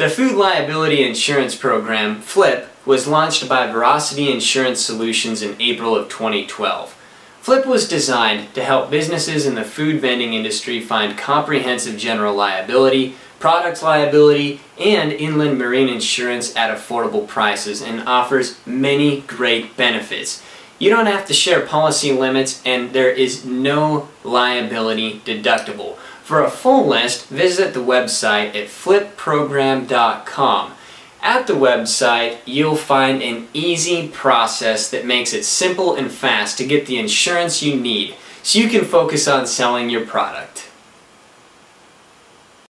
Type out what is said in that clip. The Food Liability Insurance Program, FLIP, was launched by Veracity Insurance Solutions in April of 2012. FLIP was designed to help businesses in the food vending industry find comprehensive general liability, product liability, and inland marine insurance at affordable prices, and offers many great benefits. You don't have to share policy limits, and there is no liability deductible. For a full list, visit the website at flipprogram.com. At the website, you'll find an easy process that makes it simple and fast to get the insurance you need, so you can focus on selling your product.